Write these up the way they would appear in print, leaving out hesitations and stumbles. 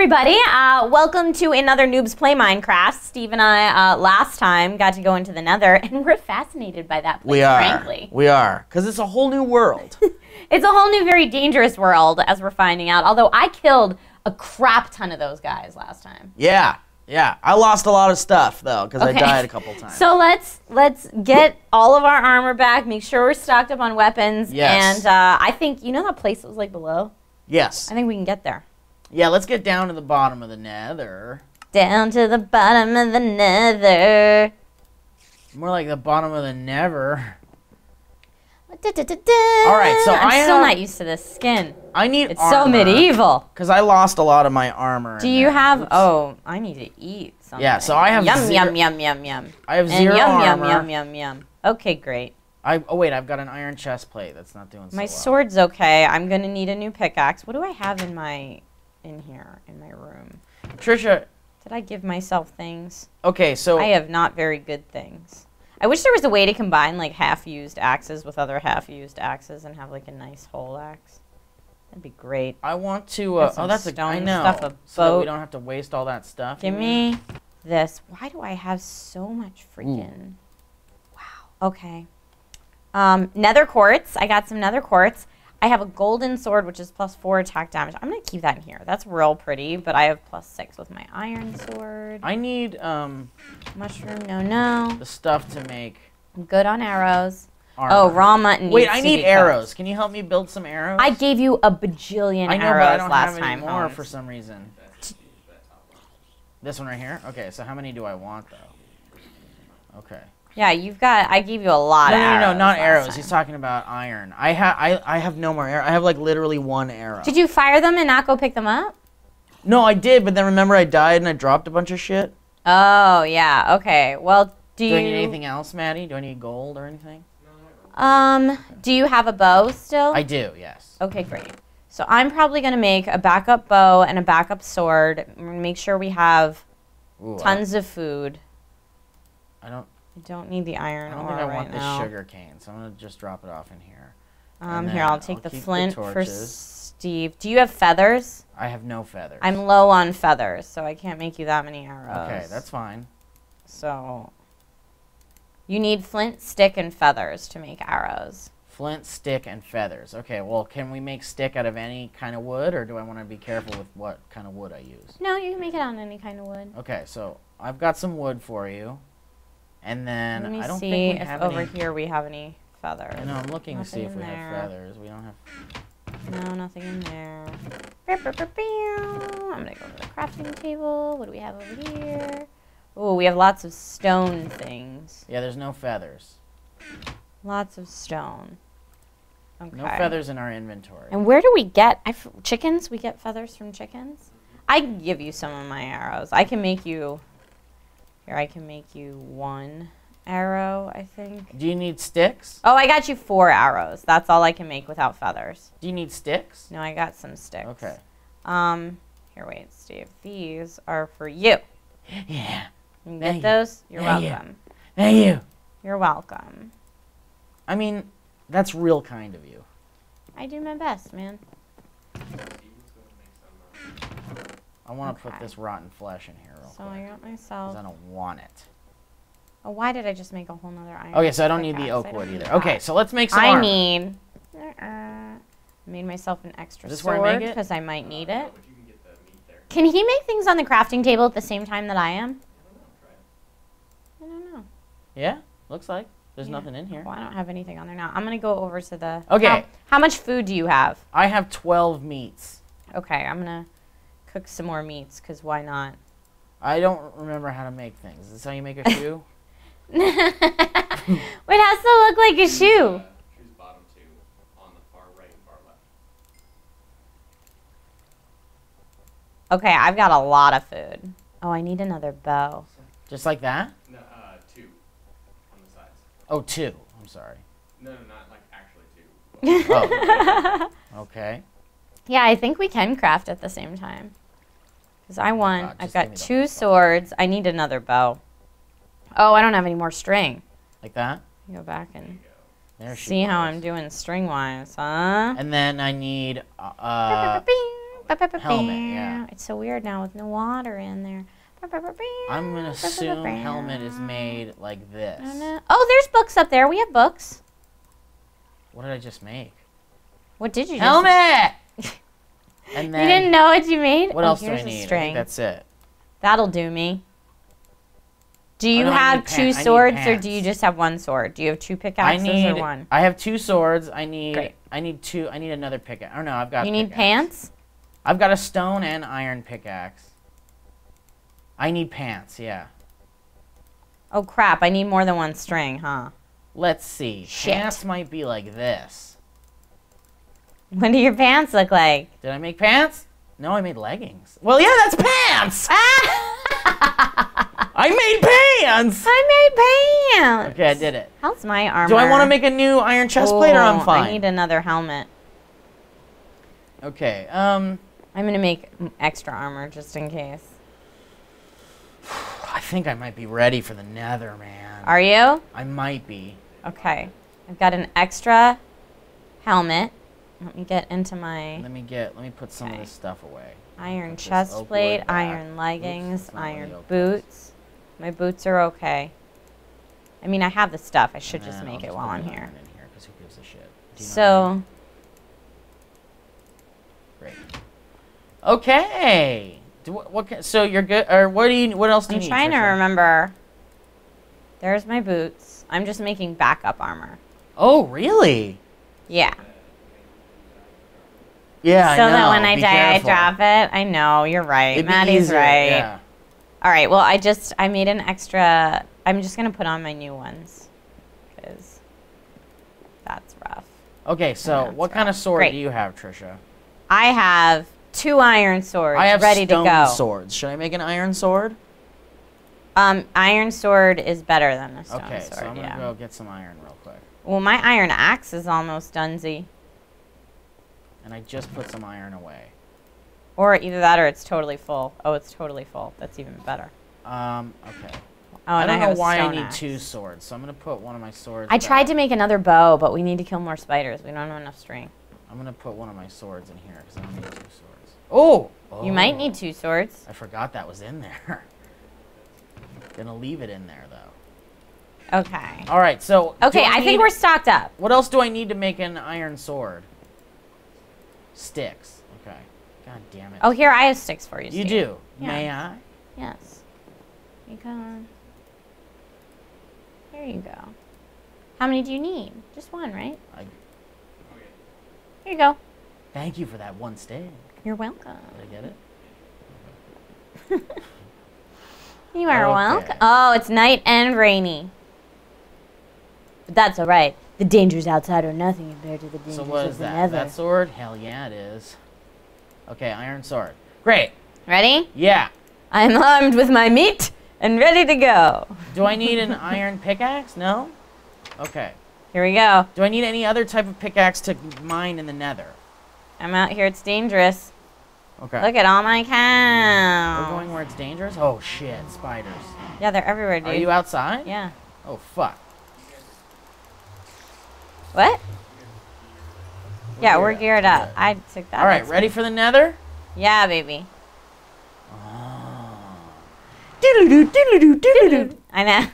everybody, welcome to another Noob's Play Minecraft. Steve and I last time got to go into the Nether, and we're fascinated by that place, frankly. We are, because it's a whole new world. It's a whole new, very dangerous world, as we're finding out, although I killed a crap ton of those guys last time. Yeah, yeah. I lost a lot of stuff, though, because I died a couple times. So let's get all of our armor back, make sure we're stocked up on weapons, and I think, you know that place that was, like, below? Yes. I think we can get there. Yeah, let's get down to the bottom of the Nether. Down to the bottom of the Nether. More like the bottom of the never. Alright, so I'm still not used to this skin. I need it's armor, so medieval. Because I lost a lot of my armor. Do you have... Oops. Oh, I need to eat something. Yeah, so I have Yum, yum, yum, yum, yum. I have zero armor. Yum, yum, yum, yum, yum. Okay, great. Oh, wait, I've got an iron chest plate that's not doing so well. My sword's okay. I'm going to need a new pickaxe. What do I have in my... in here, in my room. Trisha. Did I give myself things? Okay, so... I have not very good things. I wish there was a way to combine, like, half-used axes with other half-used axes and have, like, a nice whole axe. That'd be great. I want to... oh, that's a... I know. Stuff, a boat. So that we don't have to waste all that stuff. Give me this. Why do I have so much freaking... Wow. Okay. Nether quartz. I got some nether quartz. I have a golden sword, which is +4 attack damage. I'm going to keep that in here. That's real pretty, but I have +6 with my iron sword. I need, mushroom, no. The stuff to make. I'm good on arrows. Armor. Oh, raw mutton. Wait, I need arrows. Can you help me build some arrows? I gave you a bajillion arrows last time. I know, but I don't have any more for some reason. This one right here? Okay, so how many do I want, though? Okay. Yeah, you've got... I gave you a lot of arrows. No, not arrows. He's talking about iron. I have no more arrows. I have, like, literally one arrow. Did you fire them and not go pick them up? No, I did, but then remember I died and I dropped a bunch of shit? Oh, yeah. Okay. Well, do you... Do I need anything else, Maddie? Do I need gold or anything? Do you have a bow still? I do, yes. Okay, great. So I'm probably going to make a backup bow and a backup sword. Make sure we have tons of food. I don't need the iron ore right now. I don't think I want the sugar cane, so I'm going to just drop it off in here. Here, I'll take the flint for Steve. Do you have feathers? I have no feathers. I'm low on feathers, so I can't make you that many arrows. Okay, that's fine. So, you need flint, stick, and feathers to make arrows. Flint, stick, and feathers. Okay, well, can we make stick out of any kind of wood, or do I want to be careful with what kind of wood I use? No, you can make it on any kind of wood. Okay, so I've got some wood for you. And then I don't think we have any. Let me see if over here we have any feathers. I know, I'm looking to see if we have feathers. We don't have... No, nothing in there. I'm going to go to the crafting table. What do we have over here? Oh, we have lots of stone things. Yeah, there's no feathers. Lots of stone. Okay. No feathers in our inventory. And where do we get... chickens? We get feathers from chickens? I can give you some of my arrows. I can make you... Here, I can make you one arrow, I think. Do you need sticks? Oh, I got you 4 arrows. That's all I can make without feathers. Do you need sticks? No, I got some sticks. Okay. Here, wait, Steve. These are for you. Yeah. You can get those? You're welcome. Thank you. You're welcome. I mean, that's real kind of you. I do my best, man. I want to put this rotten flesh in here real quick. So I got myself... Because I don't want it. Oh, why did I just make a whole nother iron? Okay, so I don't need the oak wood either. Okay, so let's make some armor. I made myself an extra sword because I might need it. If you can get the meat there. Can he make things on the crafting table at the same time that I am? I don't know. Yeah, looks like. There's nothing in here. Well, I don't have anything on there now. I'm going to go over to the... Okay. How much food do you have? I have 12 meats. Okay, I'm going to... cook some more meats, because why not? I don't remember how to make things. Is this how you make a shoe? It has to look like a shoe. Choose bottom 2 on the far right and far left. Okay, I've got a lot of food. Oh, I need another bow. Just like that? No, 2 on the sides. Oh, 2. I'm sorry. No, not like actually 2. Oh. Okay. Yeah, I think we can craft at the same time. Because I've got 2 swords. I need another bow. Oh, I don't have any more string. Like that? Go back and see how I'm doing string-wise, huh? And then I need... Helmet, yeah. It's so weird now with no water in there. I'm going to assume helmet is made like this. Oh, there's books up there. We have books. What did I just make? What did you helmet! Just and then you didn't know what you made? What else do I need? I think that's it. That'll do me. Do you have two swords or do you just have one sword? Do you have two pickaxes or one? I have two swords. I need I need another pickaxe. Oh no, I've got You need pants? I've got a stone and iron pickaxe. I need pants, yeah. Oh crap, I need more than one string, huh? Let's see. Shit. Pants might be like this. What do your pants look like? Did I make pants? No, I made leggings. Well, yeah, that's pants! I made pants! I made pants! Okay, I did it. How's my armor? Do I want to make a new iron chest plate or I'm fine? I need another helmet. Okay, I'm going to make extra armor just in case. I think I might be ready for the Nether, man. Are you? I might be. Okay. I've got an extra helmet. Let me get into my... let me put some of this stuff away. Iron chest plate, iron leggings, iron boots. My boots are okay. I mean, I have the stuff. I should just make it while I'm here. So... Great. Okay. So you're good, or what do you? What else do you need? I'm trying to remember. There's my boots. I'm just making backup armor. Oh, really? Yeah. Yeah, I know. So that when I die, I drop it. I know you're right. Maddie's right. Yeah. All right. Well, I made an extra. I'm just gonna put on my new ones, because that's rough. Okay. So what kind of sword do you have, Trisha? I have. Two iron swords ready to go. I have stone swords. Should I make an iron sword? Iron sword is better than a stone sword. Okay, so I'm going to go get some iron real quick. Well, my iron axe is almost donesy. And I just put some iron away. Or either that or it's totally full. Oh, it's totally full. That's even better. Okay. Oh, and I don't know why I need two swords, so I'm going to put one of my swords back. I tried to make another bow, but we need to kill more spiders. We don't have enough string. I'm going to put one of my swords in here because I don't need two swords. Oh! You might need two swords. I forgot that was in there. Gonna leave it in there, though. Okay. All right, so... Okay, I think we're stocked up. What else do I need to make an iron sword? Sticks. Okay. God damn it. Oh, here, I have sticks for you, Steve. You do? Yeah. May I? Yes. Here you go. How many do you need? Just one, right? Here you go. Thank you for that one stick. You're welcome. Did I get it? You are welcome. Oh, it's night and rainy. But that's all right. The dangers outside are nothing compared to the dangers of the Nether. So what is that? That sword? Hell yeah, it is. Okay, iron sword. Great. Ready? Yeah. I'm armed with my meat and ready to go. Do I need an iron pickaxe? No? Okay. Here we go. Do I need any other type of pickaxe to mine in the Nether? I'm out here. It's dangerous. Okay. Look at all my cows. We're going where it's dangerous? Oh, shit. Spiders. Yeah, they're everywhere, dude. Are you outside? Yeah. Oh, fuck. What? Yeah, we're geared up. I took that. All right. Ready for the Nether? Yeah, baby. Oh. Doodle-doo, doodle-doo, doodle-doo. I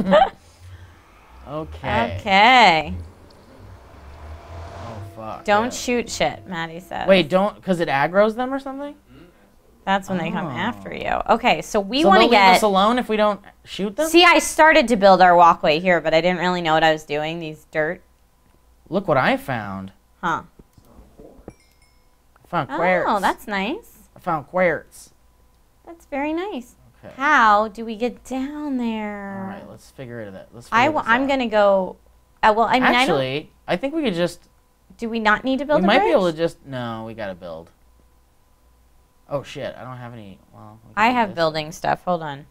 know. Okay. Okay. Oh, fuck. Don't shoot shit, Maddie says. Wait, don't, because it aggros them or something? That's when they come after you. Okay, so we want to get... So leave us alone if we don't shoot them? See, I started to build our walkway here, but I didn't really know what I was doing, these dirt. Look what I found. Huh. I found quartz. Oh, that's nice. I found quartz. That's very nice. Okay. How do we get down there? All right, let's figure it out. Let's figure this out. I'm going to go... well, I mean, actually, I think we could just... Do we not need to build a bridge? We might be able to just... No, we got to build. Oh, shit. I don't have any... Well, I have building stuff. Hold on.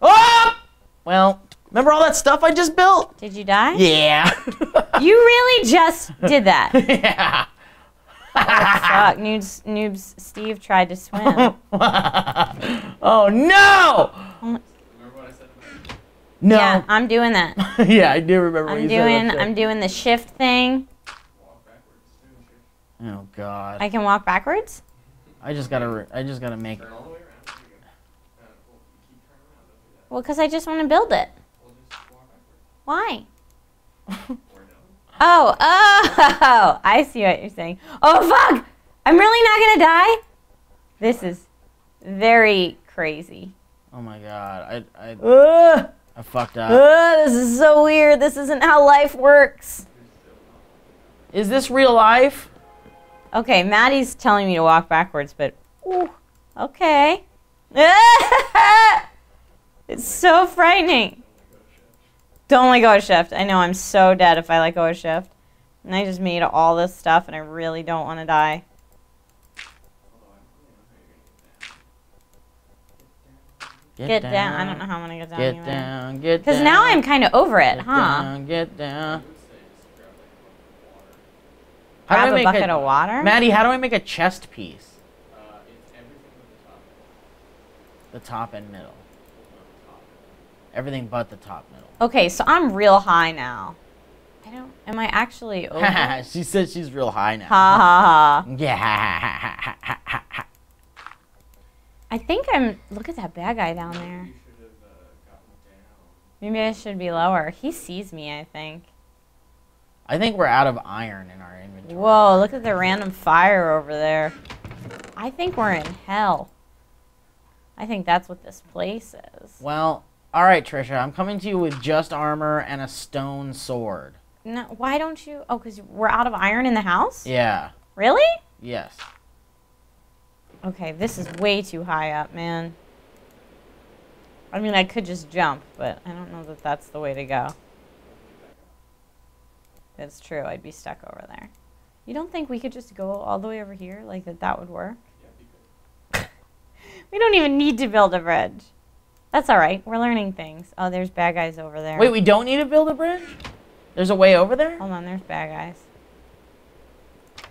Oh! Well, remember all that stuff I just built? Did you die? Yeah. You really just did that. Yeah. Oh, Noob's Steve tried to swim. Oh, no! Oh, no. Yeah, I'm doing that. Yeah, I do remember what you said. I'm doing the shift thing. Walk backwards. Oh God. I can walk backwards? I just gotta make it. Well, because I just want to build it. Why? Oh, I see what you're saying. Oh, fuck! I'm really not gonna die? This is very crazy. Oh my God, I fucked up. This is so weird. This isn't how life works. Is this real life? Okay, Maddie's telling me to walk backwards, but ooh, okay. It's so frightening. Don't let go of shift. I know I'm so dead if I let go of shift. And I just made all this stuff, and I really don't want to die. Get down. I don't know how I'm going to get down. Get down. Because now I'm kind of over it, Get down. Grab a bucket of water? Maddie, how do I make a chest piece? It's everything but the top. The top and middle. Everything but the top middle. Okay, so I'm real high now. Am I actually over? She said she's real high now. Ha ha ha. Yeah. I think I'm... Look at that bad guy down there. Maybe I should be lower. He sees me, I think. I think we're out of iron in our inventory. Whoa, look at the random fire over there. I think we're in hell. I think that's what this place is. Well... All right, Trisha, I'm coming to you with just armor and a stone sword. No, why don't you? Oh, because we're out of iron in the house? Yeah. Really? Yes. Okay, this is way too high up, man. I mean, I could just jump, but I don't know that that's the way to go. That's true. I'd be stuck over there. You don't think we could just go all the way over here? Like, that would work? Yeah, we could. We don't even need to build a bridge. That's all right. We're learning things. Oh, there's bad guys over there. Wait, we don't need to build a bridge? There's a way over there? Hold on, there's bad guys.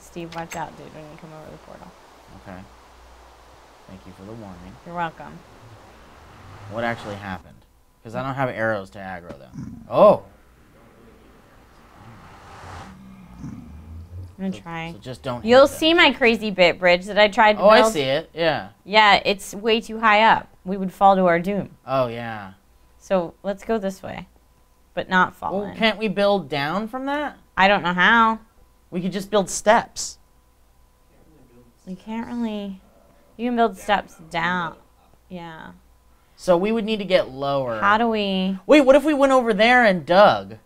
Steve, watch out, dude, when you come over the portal. Okay. Thank you for the warning. You're welcome. What actually happened? Because I don't have arrows to aggro them. Oh! I'm gonna try. So just don't. You'll see my crazy bit bridge that I tried to build. Oh, I see it. Yeah. Yeah, it's way too high up. We would fall to our doom. Oh yeah. So let's go this way, but not fall in. Can't we build down from that? I don't know how. We could just build steps. You can't really. You can build steps down. Yeah. So we would need to get lower. How do we? Wait, what if we went over there and dug?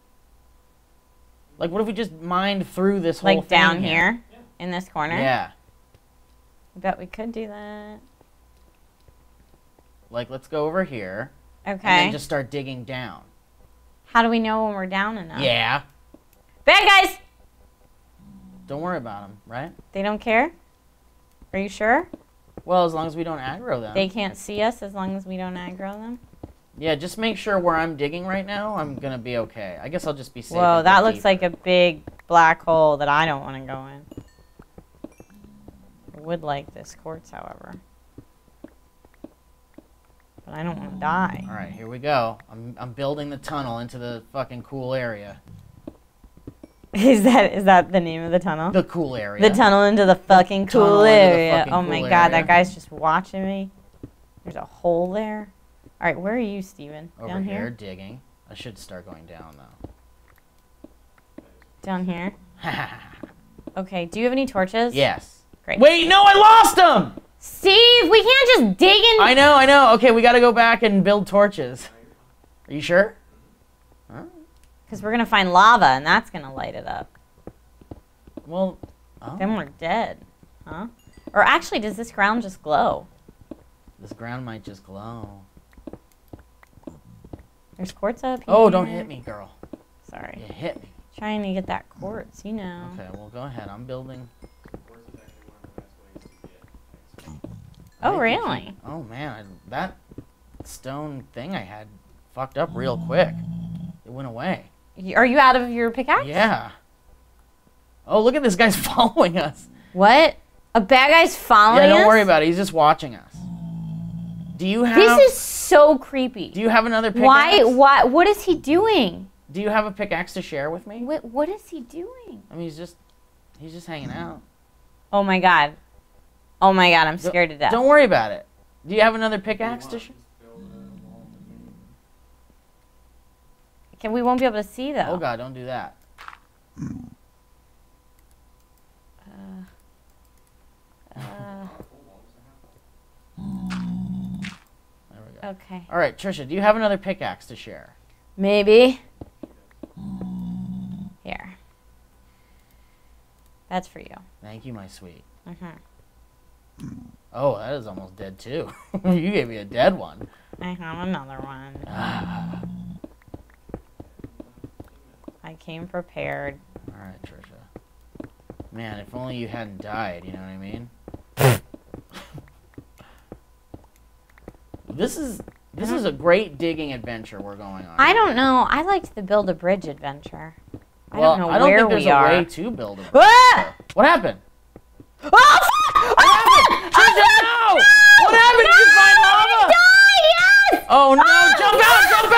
Like, what if we just mined through this whole thing? Like, down here? In this corner? Yeah. I bet we could do that. Like, let's go over here. Okay. And then just start digging down. How do we know when we're down enough? Yeah. Bad guys! Don't worry about them, right? They don't care? Are you sure? Well, as long as we don't aggro them. They can't see us as long as we don't aggro them? Yeah, just make sure where I'm digging right now, I'm going to be okay. I guess I'll just be safe. Whoa, that looks like a big black hole that I don't want to go in. I would like this quartz, however. But I don't want to die. All right, here we go. I'm building the tunnel into the fucking cool area. Is that the name of the tunnel? The cool area. The tunnel into the fucking cool area. Oh my God, that guy's just watching me. There's a hole there. All right, where are you, Steven? Over here, digging. I should start going down, though. Down here? Okay, do you have any torches? Yes. Great. Wait, no, I lost them! Steve, we can't just dig in... I know. Okay, we got to go back and build torches. Are you sure? Huh? Because we're going to find lava, and that's going to light it up. Well, oh. Then we're dead. Huh? Or actually, does this ground just glow? This ground might just glow. There's quartz up here. Oh, don't hit me, girl. Sorry. You hit me. Trying to get that quartz, you know. Okay, well, go ahead. I'm building. Oh, really? Oh, man. That stone thing I had fucked up real quick. It went away. Are you out of your pickaxe? Yeah. Oh, look at this guy's following us. What? A bad guy's following us? Yeah, don't worry about it. He's just watching us. Do you have... This is so creepy. Do you have another pickaxe? Why? What is he doing? Do you have a pickaxe to share with me? What is he doing? I mean, he's just He's just hanging out. Oh my god. Oh my god, I'm scared to death. Don't worry about it. Do you have another pickaxe, Trisha? Okay, we won't be able to see though. Oh god, don't do that. There we go. Okay. All right, Trisha, do you have another pickaxe to share? Maybe. Here. That's for you. Thank you, my sweet. Mm-hmm. Oh, that is almost dead too. You gave me a dead one. I have another one. I came prepared. All right, Trisha. Man, if only you hadn't died. You know what I mean? This is a great digging adventure we're going on. I don't know. I liked the build a bridge adventure. Well, I don't think there's a way to build a bridge. Ah! What happened? Oh, what happened? Trisha, no! What happened? Did you find lava? Yes! Oh no! Oh, jump out! Jump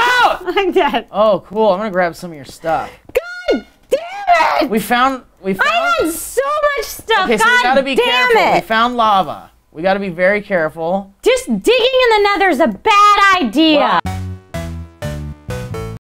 out! I'm dead. Oh cool. I'm gonna grab some of your stuff. God damn it! We found. I had so much stuff. Okay, so God, we gotta be careful. We found lava. We gotta be very careful. Just digging in the Nether is a bad idea. Wow.